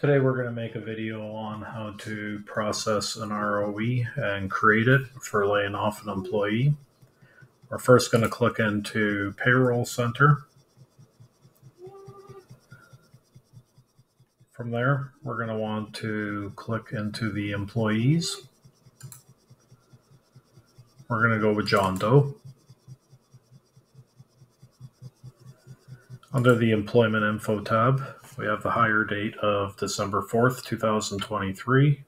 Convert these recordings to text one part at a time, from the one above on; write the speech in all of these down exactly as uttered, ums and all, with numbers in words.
Today we're going to make a video on how to process an R O E and create it for laying off an employee. We're first going to click into Payroll Center. From there, we're going to want to click into the employees. We're going to go with John Doe. Under the Employment Info tab, we have the hire date of December fourth, two thousand twenty-three.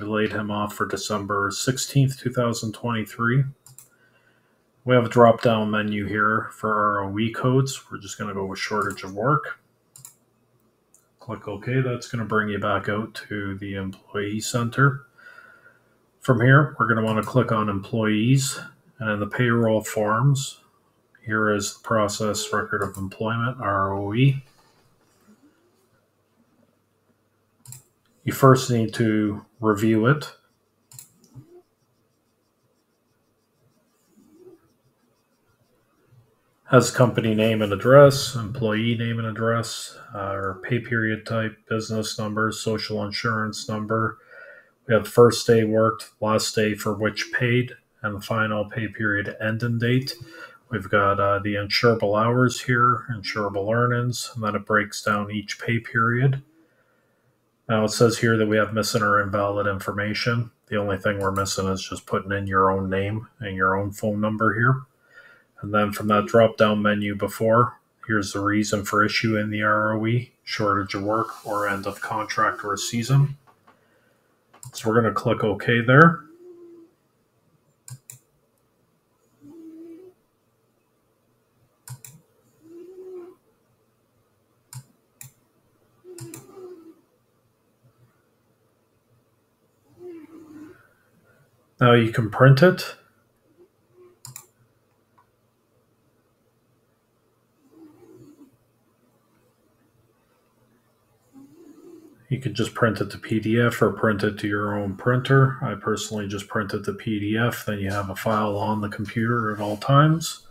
We laid him off for December sixteenth, two thousand twenty-three. We have a drop-down menu here for R O E codes. We're just going to go with shortage of work. Click OK. That's going to bring you back out to the Employee Center. From here, we're going to want to click on Employees, and in the Payroll Forms, here is the process record of employment, R O E. You first need to review it. Has company name and address, employee name and address, uh, or pay period type, business number, social insurance number. We have first day worked, last day for which paid, and the final pay period ending date. We've got uh, the insurable hours here, insurable earnings, and then it breaks down each pay period. Now it says here that we have missing or invalid information. The only thing we're missing is just putting in your own name and your own phone number here. And then from that drop-down menu before, here's the reason for issuing the R O E, shortage of work or end of contract or season. So we're going to click OK there. Now you can print it. You could just print it to P D F or print it to your own printer. I personally just print it to P D F. Then you have a file on the computer at all times.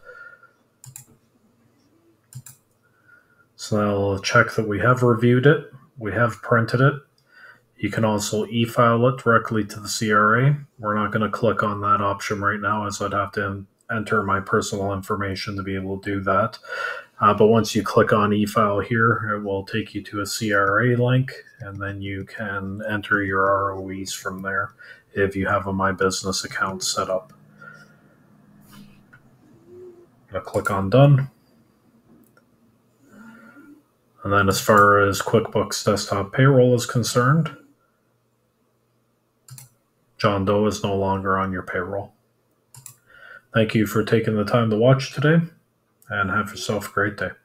So that'll check that we have reviewed it. We have printed it. You can also e-file it directly to the C R A. We're not going to click on that option right now, as I'd have to enter my personal information to be able to do that. Uh, but once you click on e-file here, it will take you to a C R A link, and then you can enter your R O Es from there if you have a My Business account set up. I'm going to click on Done. And then as far as QuickBooks Desktop Payroll is concerned, John Doe is no longer on your payroll. Thank you for taking the time to watch today, and have yourself a great day.